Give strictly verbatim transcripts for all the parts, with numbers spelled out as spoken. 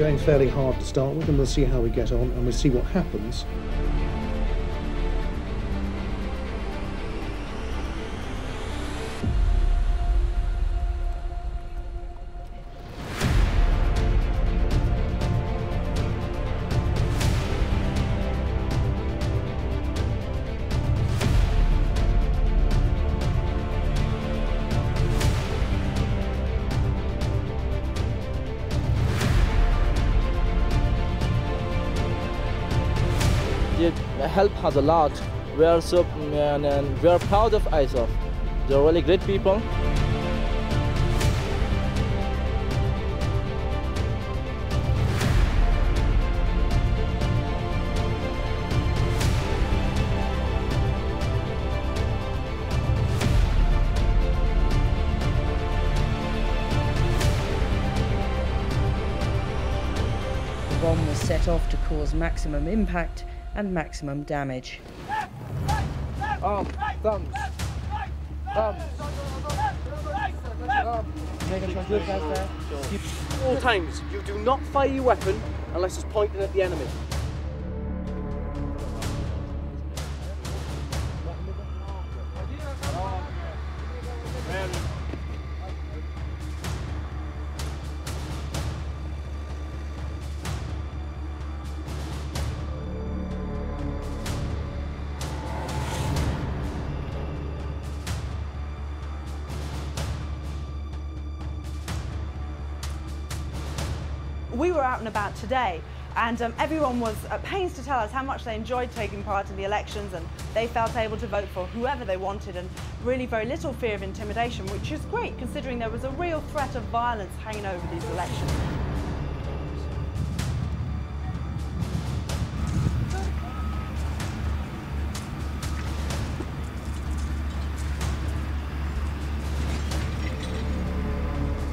going fairly hard to start with, and we'll see how we get on and we'll see what happens. It helped us a lot. We are so and, and we are proud of I S A F. They are really great people. The bomb was set off to cause maximum impact and maximum damage. Um, thumbs. Thumbs. At all times, you do not fire your weapon unless it's pointing at the enemy. We were out and about today, and um, everyone was at pains to tell us how much they enjoyed taking part in the elections, and they felt able to vote for whoever they wanted, and really very little fear of intimidation, which is great considering there was a real threat of violence hanging over these elections.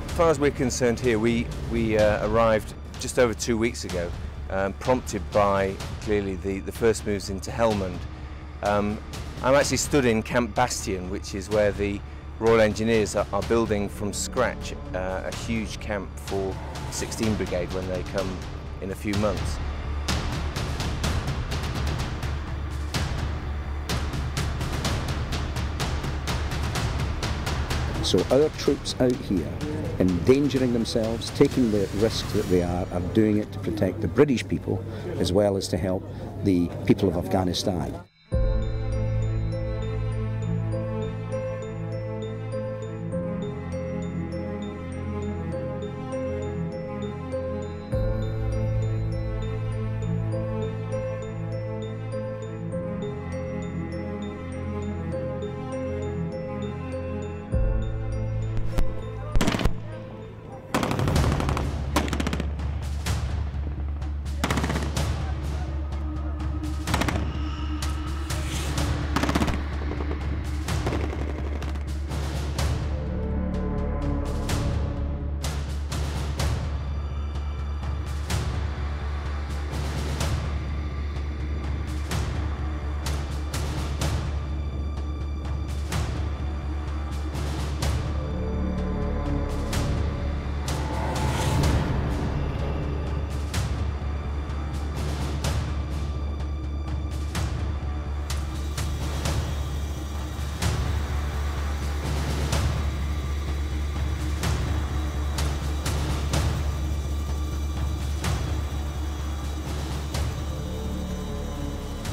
As far as we're concerned here, we, we uh, arrived just over two weeks ago, um, prompted by, clearly, the, the first moves into Helmand. Um, I'm actually stood in Camp Bastion, which is where the Royal Engineers are, are building from scratch uh, a huge camp for sixteen brigade when they come in a few months. So our troops out here, endangering themselves, taking the risks that they are, are doing it to protect the British people as well as to help the people of Afghanistan.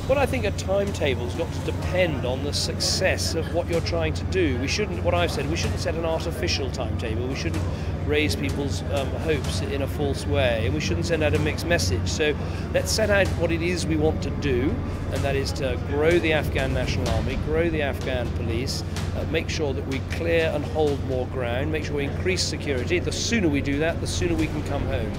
Well, I think a timetable's got to depend on the success of what you're trying to do. We shouldn't, what I've said, we shouldn't set an artificial timetable. We shouldn't raise people's um, hopes in a false way. And we shouldn't send out a mixed message. So let's set out what it is we want to do, and that is to grow the Afghan National Army, grow the Afghan police, uh, make sure that we clear and hold more ground, make sure we increase security. The sooner we do that, the sooner we can come home.